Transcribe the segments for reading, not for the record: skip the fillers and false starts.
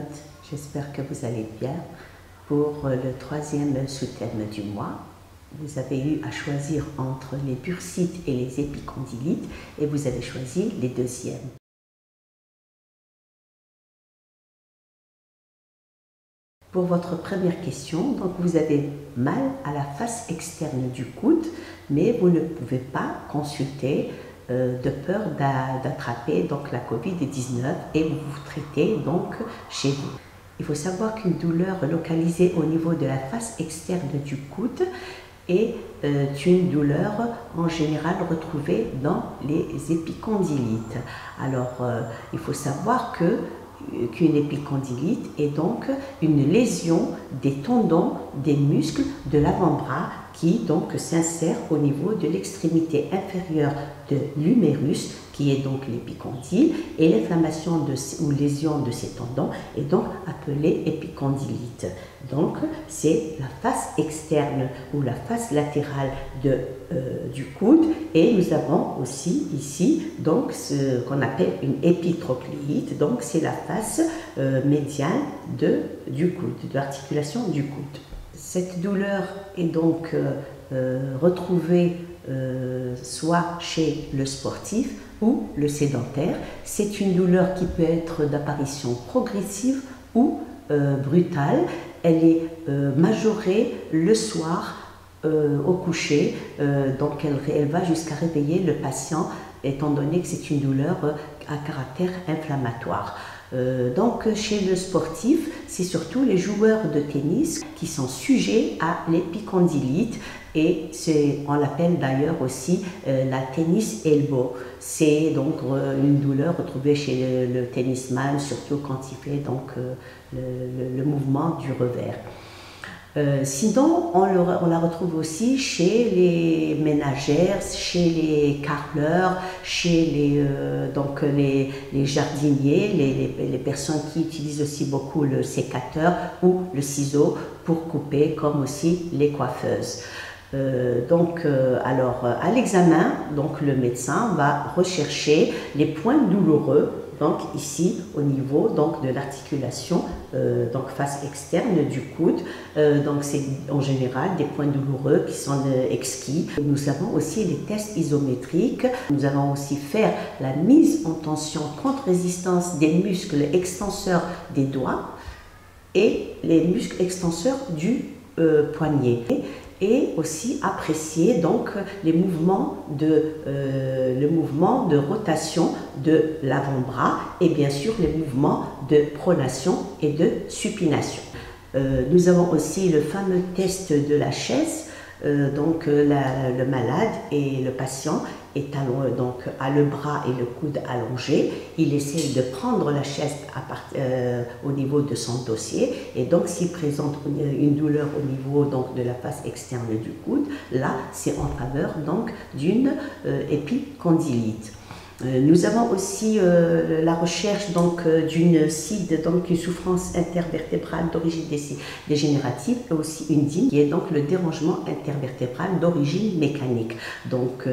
internautes, j'espère que vous allez bien. Pour le troisième sous-thème du mois, vous avez eu à choisir entre les bursites et les épicondylites et vous avez choisi les deuxièmes. Pour votre première question, donc vous avez mal à la face externe du coude, mais vous ne pouvez pas consulter de peur d'attraper donc la COVID-19 et vous vous traitez donc chez vous. Il faut savoir qu'une douleur localisée au niveau de la face externe du coude est une douleur en général retrouvée dans les épicondylites. Alors, il faut savoir qu'une épicondylite est donc une lésion des tendons des muscles de l'avant-bras qui donc s'insère au niveau de l'extrémité inférieure de l'humérus, qui est donc l'épicondyle, et l'inflammation ou lésion de ces tendons est donc appelée épicondylite. Donc c'est la face externe ou la face latérale du coude, et nous avons aussi ici donc ce qu'on appelle une épitrocléite, donc c'est la face médiane du coude, de l'articulation du coude. Cette douleur est donc retrouvée soit chez le sportif ou le sédentaire. C'est une douleur qui peut être d'apparition progressive ou brutale. Elle est majorée le soir au coucher, donc elle va jusqu'à réveiller le patient étant donné que c'est une douleur à caractère inflammatoire. Donc chez le sportif, c'est surtout les joueurs de tennis qui sont sujets à l'épicondylite et on l'appelle d'ailleurs aussi la tennis elbow. C'est donc une douleur retrouvée chez le tennisman, surtout quand il fait donc le mouvement du revers. Sinon, on la retrouve aussi chez les ménagères, chez les carreleurs, chez les jardiniers, les personnes qui utilisent aussi beaucoup le sécateur ou le ciseau pour couper, comme aussi les coiffeuses. À l'examen, le médecin va rechercher les points douloureux. Donc ici, au niveau donc, de l'articulation face externe du coude, c'est en général des points douloureux qui sont exquis. Nous avons aussi les tests isométriques. Nous allons aussi faire la mise en tension contre résistance des muscles extenseurs des doigts et les muscles extenseurs du poignet. Et aussi apprécier donc le mouvement de rotation de l'avant-bras et bien sûr les mouvements de pronation et de supination. Nous avons aussi le fameux test de la chaise. Le malade et le patient a le bras et le coude allongés. Il essaie de prendre la chaise au niveau de son dossier. Et donc, s'il présente une douleur au niveau de la face externe du coude, là, c'est en faveur d'une épicondylite. Nous avons aussi la recherche d'une CID, une souffrance intervertébrale d'origine dégénérative, et aussi une DIM, qui est donc le dérangement intervertébral d'origine mécanique. Donc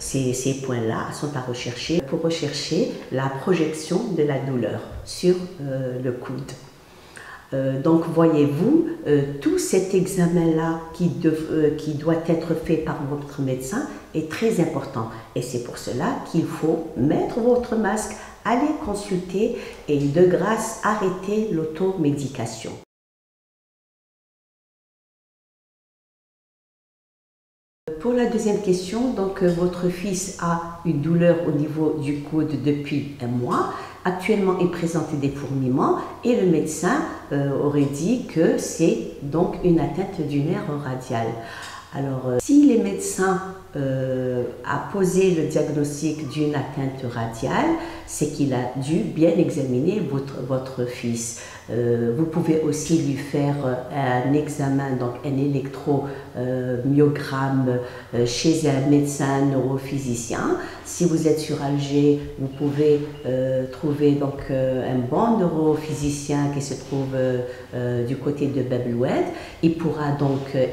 ces points-là sont à rechercher pour rechercher la projection de la douleur sur le coude. Voyez-vous, tout cet examen-là qui doit être fait par votre médecin est très important. Et c'est pour cela qu'il faut mettre votre masque, aller consulter et de grâce arrêter l'automédication. Pour la deuxième question, votre fils a une douleur au niveau du coude depuis un mois. Actuellement, il présente des fourmillements et le médecin aurait dit que c'est donc une atteinte du nerf radial. Alors, si les médecins a posé le diagnostic d'une atteinte radiale, c'est qu'il a dû bien examiner votre fils. Vous pouvez aussi lui faire un examen, un électromyogramme chez un médecin neurophysicien. Si vous êtes sur Alger, vous pouvez trouver un bon neurophysicien qui se trouve du côté de Bab El Oued. Il pourra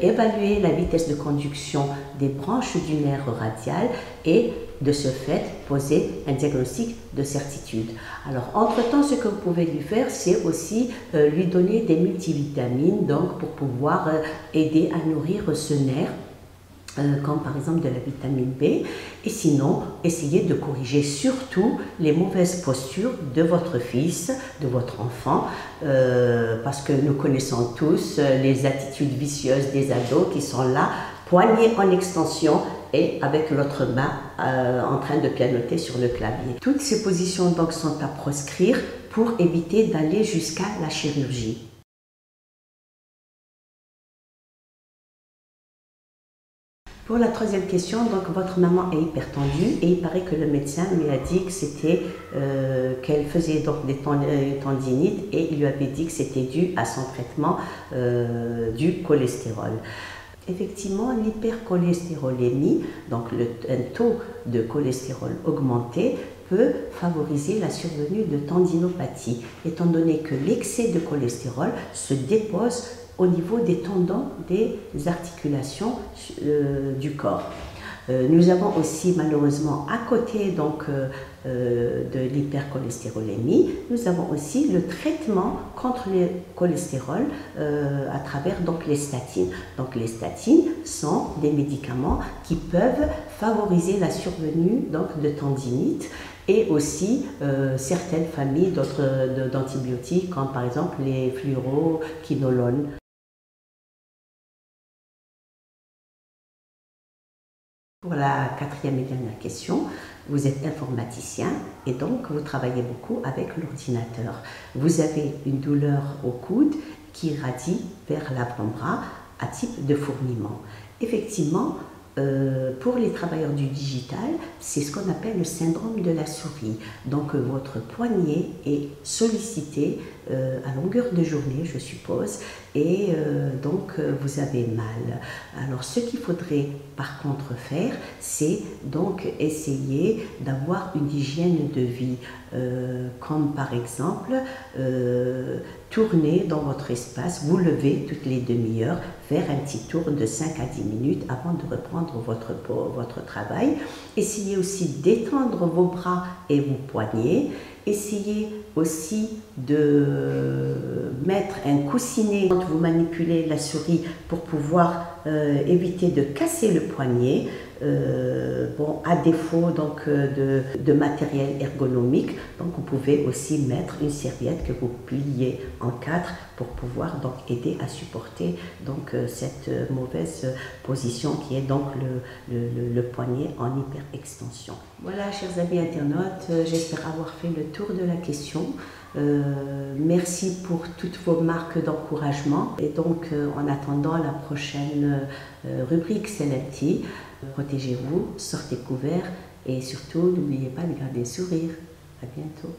évaluer la vitesse de conduction des branches du nerf radial et de ce fait, poser un diagnostic de certitude. Alors, entre-temps, ce que vous pouvez lui faire, c'est aussi lui donner des multivitamines, donc pour pouvoir aider à nourrir ce nerf, comme par exemple de la vitamine B. Et sinon, essayez de corriger surtout les mauvaises postures de votre fils, de votre enfant, parce que nous connaissons tous les attitudes vicieuses des ados qui sont là, poignée en extension et avec l'autre main en train de pianoter sur le clavier. Toutes ces positions donc sont à proscrire pour éviter d'aller jusqu'à la chirurgie. Pour la troisième question, donc votre maman est hypertendue et il paraît que le médecin lui a dit que c'était qu'elle faisait donc des tendinites et il lui avait dit que c'était dû à son traitement du cholestérol. Effectivement, l'hypercholestérolémie, donc un taux de cholestérol augmenté, peut favoriser la survenue de tendinopathie, étant donné que l'excès de cholestérol se dépose au niveau des tendons des articulations du corps. Nous avons aussi malheureusement à côté donc, de l'hypercholestérolémie, nous avons aussi le traitement contre le cholestérol à travers donc, les statines. Donc les statines sont des médicaments qui peuvent favoriser la survenue donc, de tendinites et aussi certaines familles d'antibiotiques comme par exemple les fluoroquinolones. Pour la quatrième et dernière question, vous êtes informaticien et donc vous travaillez beaucoup avec l'ordinateur. Vous avez une douleur au coude qui irradie vers l'avant-bras à type de fourmillement. Effectivement, pour les travailleurs du digital, c'est ce qu'on appelle le syndrome de la souris. Donc votre poignet est sollicité à longueur de journée, je suppose, et donc vous avez mal. Alors ce qu'il faudrait par contre faire, c'est donc essayer d'avoir une hygiène de vie, comme par exemple tourner dans votre espace, vous levez toutes les demi-heures, faire un petit tour de 5 à 10 minutes avant de reprendre votre travail. Essayez aussi d'étendre vos bras et vos poignets. Essayez aussi de mettre un coussinet quand vous manipulez la souris pour pouvoir éviter de casser le poignet. Bon, à défaut donc, de matériel ergonomique, donc vous pouvez aussi mettre une serviette que vous pliez en 4 pour pouvoir donc, aider à supporter donc, cette mauvaise position qui est donc le poignet en hyperextension. Voilà, chers amis internautes, j'espère avoir fait le tour de la question. Merci pour toutes vos marques d'encouragement et donc en attendant la prochaine rubrique SALEMTI, protégez-vous, sortez couverts et surtout n'oubliez pas de garder le sourire. À bientôt.